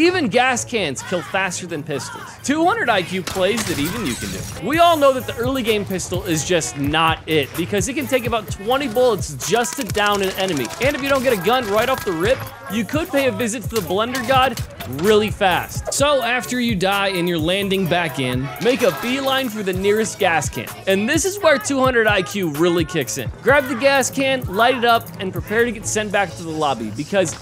Even gas cans kill faster than pistols. 200 IQ plays that even you can do. We all know that the early game pistol is just not it, because it can take about 20 bullets just to down an enemy. And if you don't get a gun right off the rip, you could pay a visit to the Blender God really fast. So after you die and you're landing back in, make a beeline for the nearest gas can. And this is where 200 IQ really kicks in. Grab the gas can, light it up, and prepare to get sent back to the lobby, because